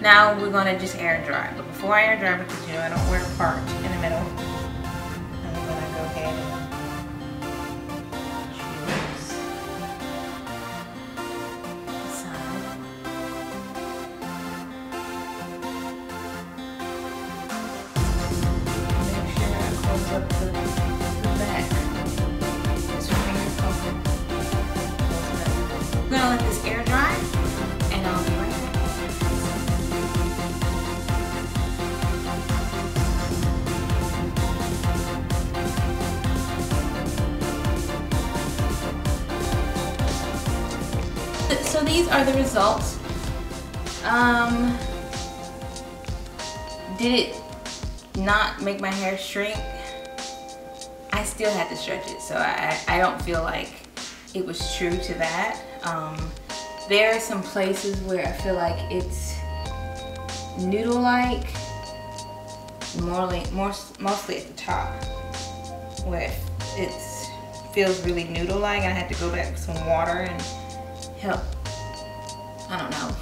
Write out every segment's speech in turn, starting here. Now we're gonna just air dry, but before I air dry, because you know I don't wear a part in the middle, I'm gonna go ahead and choose the side. Make sure I close up the back. Just fingers open. Close it up. We're gonna let this air dry, and I'll be right back. So these are the results. Did it not make my hair shrink? I still had to stretch it, so I don't feel like it was true to that. There are some places where I feel like it's noodle-like, mostly at the top, where it feels really noodle-like, and I had to go back with some water and help, I don't know,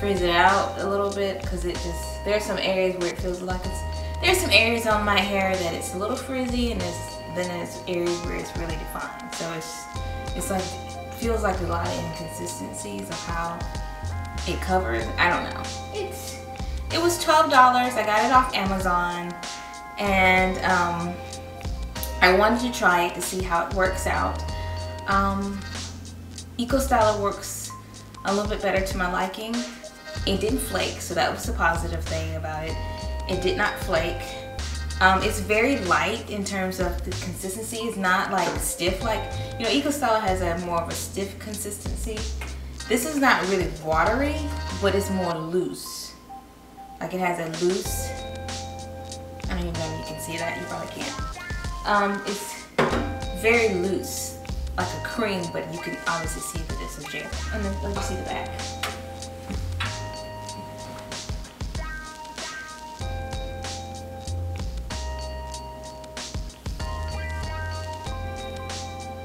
freeze it out a little bit, because it just, there's some areas where it feels like it's, there's some areas on my hair that it's a little frizzy, and then there's areas where it's really defined. So it's like, it feels like a lot of inconsistencies of how it covers. I don't know. It was $12. I got it off Amazon, and I wanted to try it to see how it works out. Eco Styler works a little bit better to my liking. It didn't flake, so that was the positive thing about it. It did not flake. It's very light in terms of the consistency. It's not like stiff, like, you know, Eco Styler has a more of a stiff consistency. This is not really watery, but it's more loose. Like, it has a loose, I don't even know if you can see that, you probably can't. It's very loose, like a cream, but you can obviously see that it's a gel. And then let me see the back.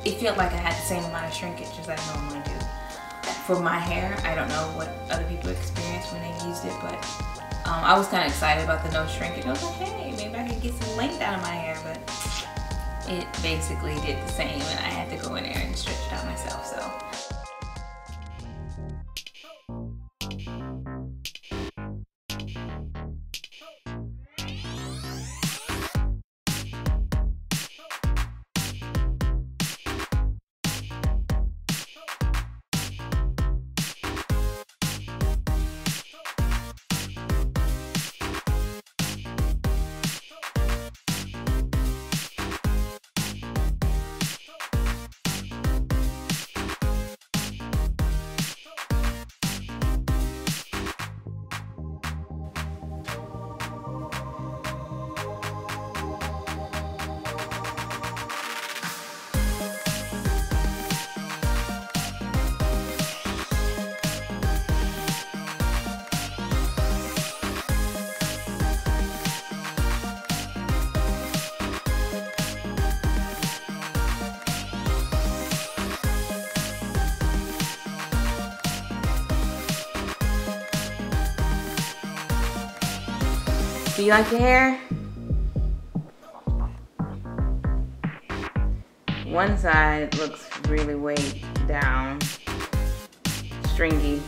it felt like I had the same amount of shrinkage as I normally do. For my hair, I don't know what other people experienced when they used it, but I was kind of excited about the no shrinkage. I was like, hey, maybe I can get some length out of my hair, but it basically did the same, and I had to go in there and stretch it out myself, so. Do you like your hair? One side looks really way down, stringy.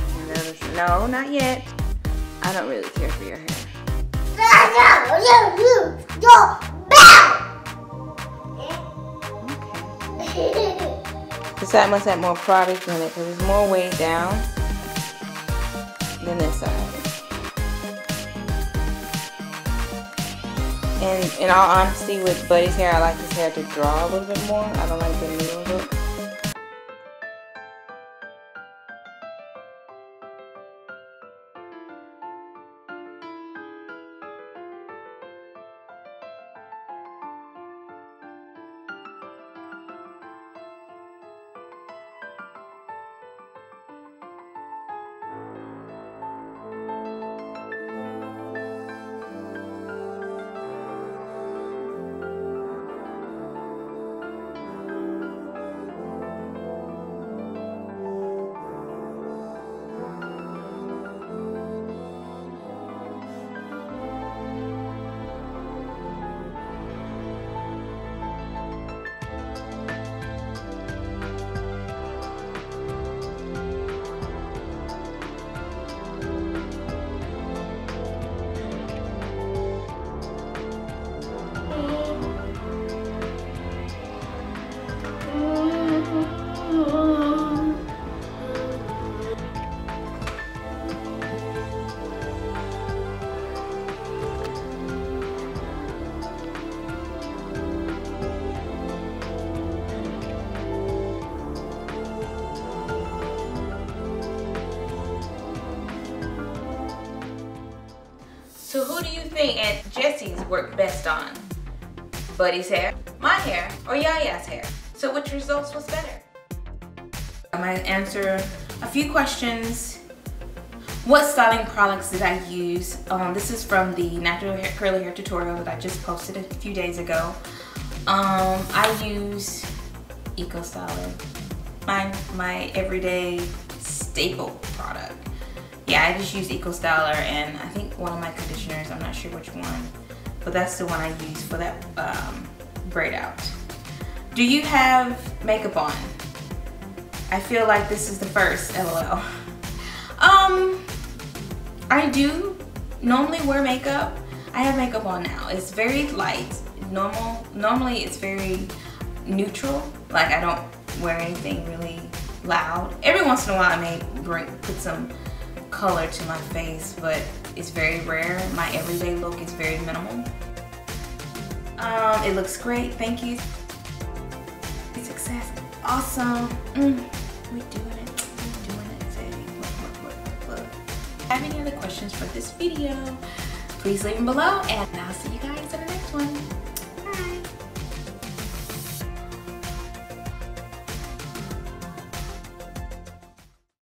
And the other side, no, not yet. I don't really care for your hair. Okay. This side must have more product in it because it's more way down than this side. And in all honesty, with Buddy's hair, I like his hair to draw a little bit more. I don't like the new look. So who do you think Aunt Jessie's worked best on? Buddy's hair, my hair, or Yaya's hair? So which results was better? I'm gonna answer a few questions. What styling products did I use? This is from the natural hair, curly hair tutorial that I just posted a few days ago. I use Eco Styler, my everyday staple product. Yeah, I just use Eco Styler and I think one of my conditioners, I'm not sure which one, but that's the one I use for that braid out. Do you have makeup on? I feel like this is the first, LOL. I do normally wear makeup. I have makeup on now. It's very light, normal. Normally it's very neutral, like I don't wear anything really loud. Every once in a while I may put some color to my face, but it's very rare. My everyday look is very minimal. It looks great, thank you. Success, awesome. We're doing it, baby. Look. Have any other questions for this video, please leave them below, and I'll see you guys in the next one.